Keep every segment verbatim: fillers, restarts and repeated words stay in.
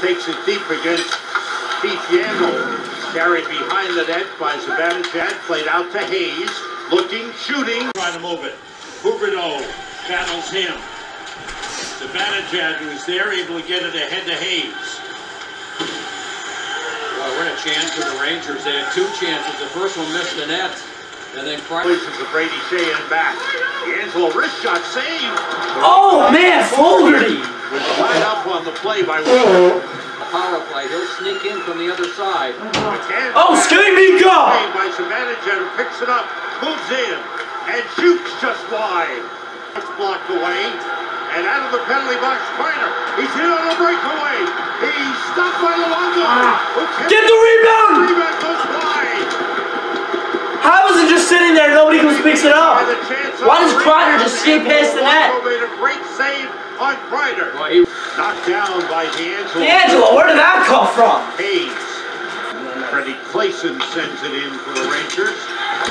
takes it deep against Keith Yandle. Carried behind the net by Zibanejad, played out to Hayes, looking, shooting, trying to move it. Huberdeau battles him. Zibanejad, who's there, able to get it ahead to Hayes. Well, what a chance for the Rangers. They had two chances. The first one missed the net. And then places to Brady Skjei in back. D'Angelo wrist shot saved. Oh, man, Fogarty! Was lined up on the play by Weegar. A power play. He'll sneak in from the other side. Oh, Skjei, Mika! By Zibanejad, picks it up, moves in, and shoots just wide. It's blocked away, and out of the penalty box, Kreider. He's hit on a breakaway. He's stopped by Luongo. Ah. Get the rebound! The rebound goes wide. How is it just sitting there? Nobody comes picks it up. Why does Kreider just skate past the net? Made a great save on Kreider. Knocked down by DeAngelo. DeAngelo, where did that come from? Hayes. Freddie Clayson sends it in for the Rangers.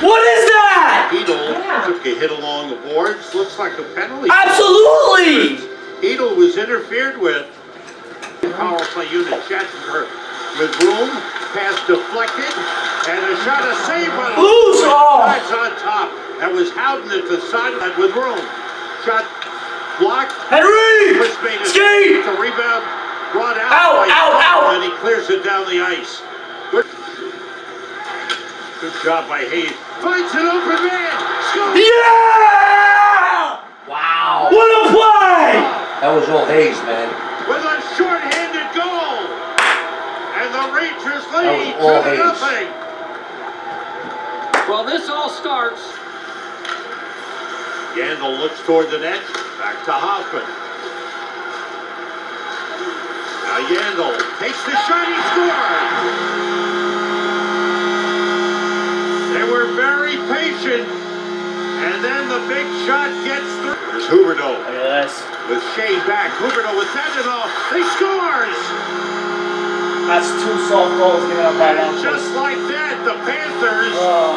What is that? Edel yeah. took a hit along the boards. Looks like a penalty. Absolutely. Edel was interfered with. Power play unit. Shattenberg with room. Pass deflected. And a shot, a save by Luongo. That's on top. That was Howden at the sideline with room. Shot blocked. Henry! Skate! The rebound brought out. Ow, by ow, Howden, ow. And he clears it down the ice. Good, Good job by Hayes. Finds an open man. Scoop. Yeah! Wow. What a play! That was all Hayes, man. With a shorthanded goal. And the Rangers lead to nothing. Well, this all starts. Yandle looks toward the net. Back to Hoffman. Now Yandle takes the shot. He scores. They were very patient. And then the big shot gets through. There's Huberdeau. Look at this. With Skjei back. Huberdeau with Daninoff. He scores. That's two soft goals given up by Lundqvist. Just like that, the Panthers, oh.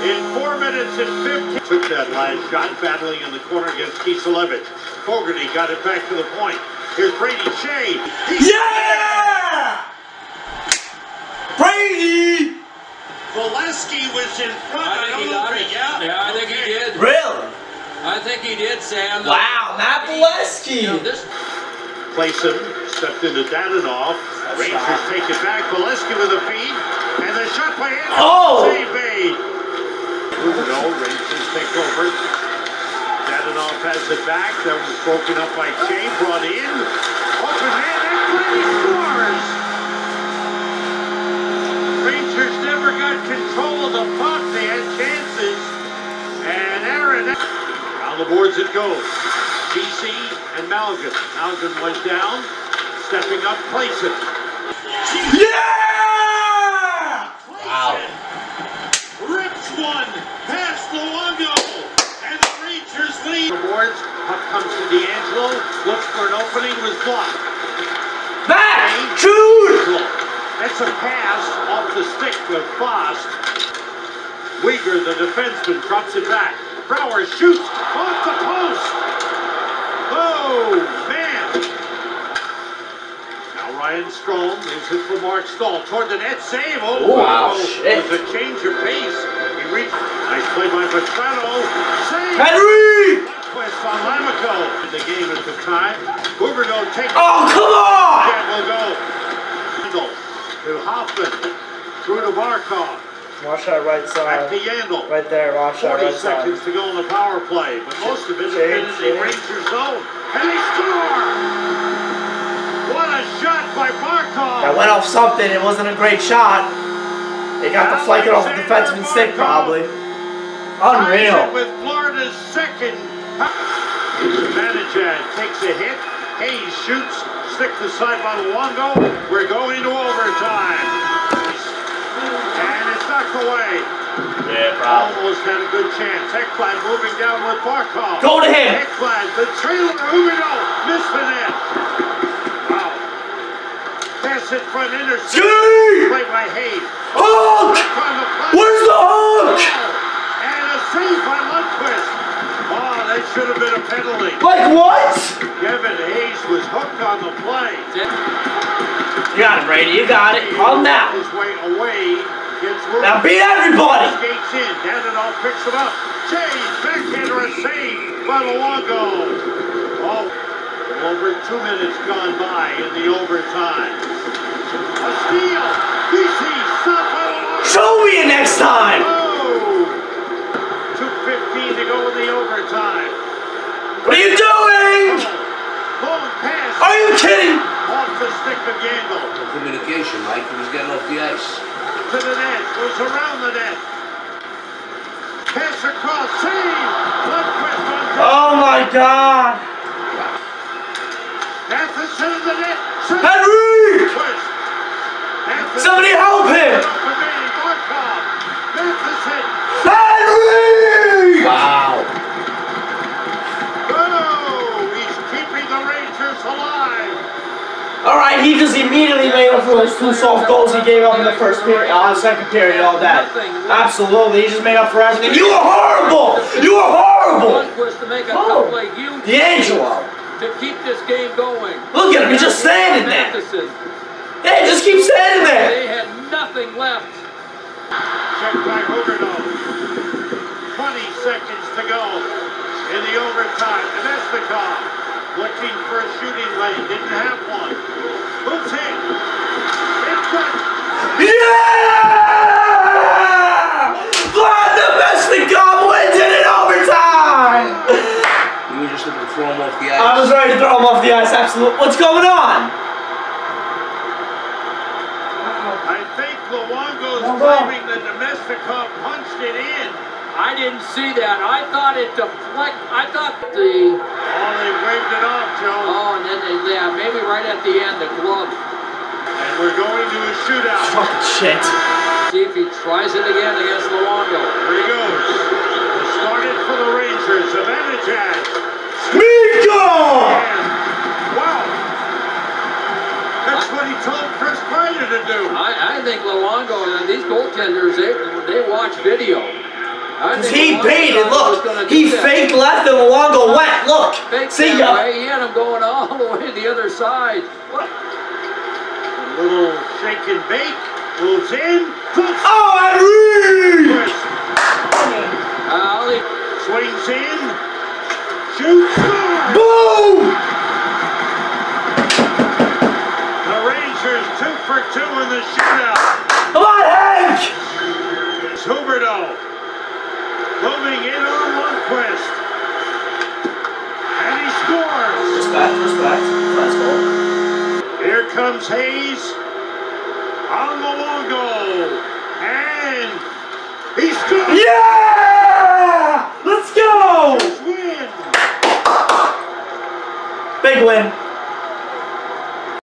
in four minutes and fifteen, took that last shot, battling in the corner against Kiselovich. Fogarty got it back to the point. Here's Brady Skjei. He's yeah! Brady! Valesky was in front. I, I think over, yeah? Yeah, I okay. think he did. Really? I think he did, Sam. Wow, not Valesky. You know, this... Clayson stepped into Daninoff. Rangers shot. Take it back. Valesky with a feed. And the shot by Anderson. Oh! Save made. No, Rangers take over. Daninoff has it back. That was broken up by Skjei. Brought in. Open hand. Ekblad scores. Rangers never got control of the puck. They had chances. And Aaron. On the boards it goes. G C and Malgun. Malgun was down, stepping up, Clayson. Yeah! Clayson wow. rips one past Luongo, and the Rangers lead. The boards, up comes to DeAngelo, looks for an opening, was blocked. Back! Shoot! That's a pass off the stick of Fox. Weegar, the defenseman, drops it back. Brower shoots off the post. Oh, man! Now Ryan Strome is it for Marc Staal. Toward the net, save! Oh, wow! wow. Shit. It was a change of pace. He reached. Nice play by Vatrano. Save! Henry! Lundqvist on Lamico. In the game at the time. Huberdeau takes. Oh, come on! That will go. To Hoffman. Through to Barkov. Watch that right side. Back to Yandle. Right there, watch that right side. forty seconds to go on the power play, but most of it has been in the Rangers zone. And they score! What a shot by Barkov! That went off something. It wasn't a great shot. It got deflected off the defenseman's stick, probably. Unreal. With Florida's second. Zibanejad takes a hit. Hayes shoots. Stick to the side by Luongo. We're going to overtime. Away. Yeah, probably. Almost had a good chance. Ekblad moving down with Barkov. Go to him. Ekblad, the trailer, Huberdeau, missed the net. Wow. Pass it front, intercept. Played by Hayes. Hulk! Where's the Hulk? And a save by Lundqvist. Oh, that should have been a penalty. Like what? Kevin Hayes was hooked on the play. You got it, Brady. You got it. Calm down. His way away. Now beat everybody. Skates in. Daninoff picks him up. Change. Backhander. A save by Luongo. Oh. Over two minutes gone by in the overtime. A steal. B C stopped by Luongo. Show me next time. two fifteen to go in the overtime. What are you doing? Long pass. Are you kidding? Off the stick of Yandle. No communication, Mike. He was getting off the ice. To the net. Goes around the net. Pass across. Save. Lundqvist on top. Oh my God. Matheson in the net. Save. Henry. Somebody help him. Barkov. Matheson. Henry. Wow. Oh, he's keeping the Rangers alive. All right, he just immediately made up for those two soft goals he gave up in the first period, uh, second period, all that. Absolutely, he just made up for everything. You were horrible. You were horrible. Oh, DeAngelo. To keep this game going. Look at him. He's just standing there. Yeah, just keep standing there. They had nothing left. Checked by Hogarno. twenty seconds to go in the overtime. Domestikov. Looking for a shooting lane, didn't have one. Moves in. It's good. Yeah! Vlad Domestikov wins it in overtime! You were just looking to throw him off the ice. I was ready to throw him off the ice, absolutely. What's going on? I think Luongo's claiming that Domestikov punched it in. I didn't see that. I thought it deflected. I thought the... Oh, they waved it off, Joe. Oh, and then, they, yeah, maybe right at the end, the glove. And we're going to a shootout. Fuck, oh, shit. See if he tries it again against Luongo. Here he goes. It started for the Rangers. Zibanejad. Mika! Wow. That's I, what he told Chris Kreider to do. I, I think Luongo and these goaltenders, they, they watch video. Because he baited, look, he faked left and Luongo went, look, see ya. He had him going all the way to the other side. What? A little shake and bake, moves in. Oh, Henry! Ollie swings in, shoots. Boom! The Rangers two for two in the shootout. Come on, Hank! It's Huberdeau. Moving in on Lundqvist. And he scores. Respect, respect. Let's go. Here comes Hayes. On the long goal. And he scores. Yeah! Let's go! Big win. Big win.